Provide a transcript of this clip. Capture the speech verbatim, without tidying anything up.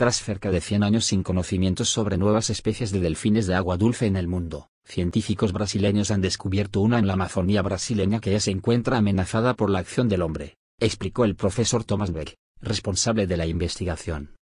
Tras cerca de cien años sin conocimientos sobre nuevas especies de delfines de agua dulce en el mundo, científicos brasileños han descubierto una en la Amazonía brasileña que ya se encuentra amenazada por la acción del hombre, explicó el profesor Thomas Beck, responsable de la investigación.